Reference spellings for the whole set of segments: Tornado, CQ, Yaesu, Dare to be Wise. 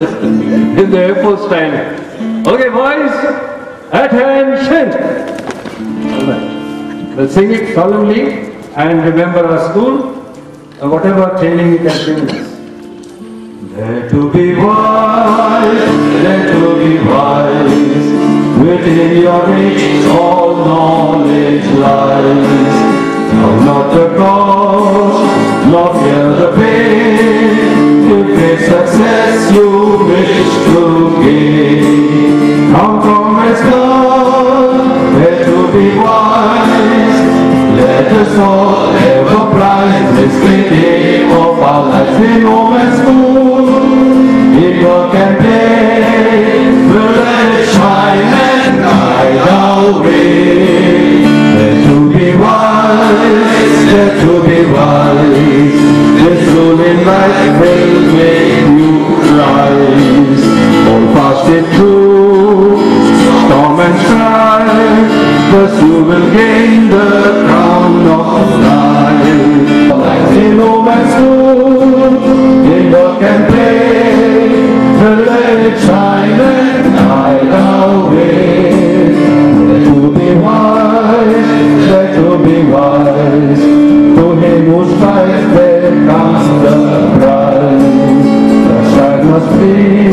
In the Air Force time. Okay, boys, attention! Alright. We'll sing it solemnly and remember our school or whatever training it has given us. Dare to be wise, dare to be wise. Within your reach all knowledge lies. Know not the cause, nor fear the pain. If great success you wish to gain, come from its love, dare to be wise. Let us all ever prize this great game of our lives. In home and school, in work and play, we'll let it shine and guide our way. Dare to be wise, dare to be wise. This rule in life will make you rise. Hold fast it true, storm and strife, thus you will gain the crown of life. In home and school, in work and play, we'll let it shine and guide our way. Dare to be wise, dare to be wise. To him who strives, there comes the prize. The child must be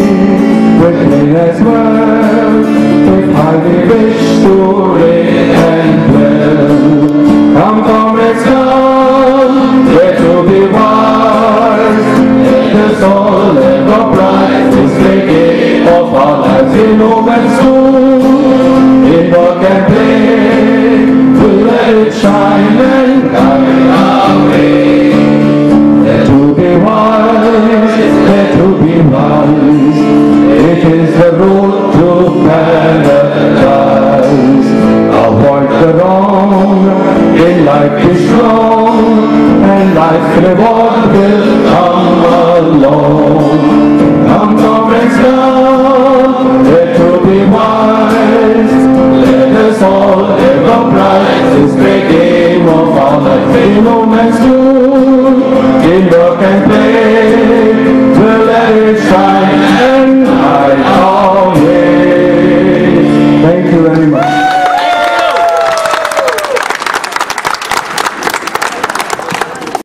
with me as well. With highly wish to reign and dwell. Come, comrades, come, dare to be wise. Let us all ever prize this great game of our lives. In home and school, in work and play, we'll let it shine and guide our way. Dare to be wise, dare to be wise. It is the road to paradise. Avoid the wrong, in life be strong, and life's reward will come along. Come, comrades, come, dare to be wise. Let us all ever prize this great game of our life.